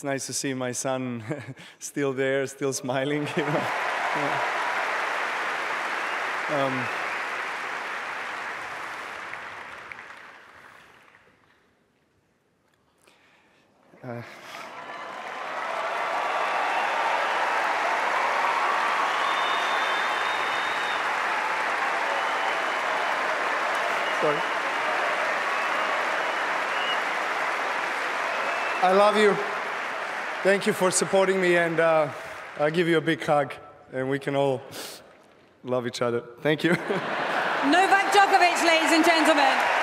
it's nice to see my son still there, still smiling. You know? Yeah. Sorry. I love you. Thank you for supporting me, and I'll give you a big hug, and we can all love each other. Thank you. Novak Djokovic, ladies and gentlemen.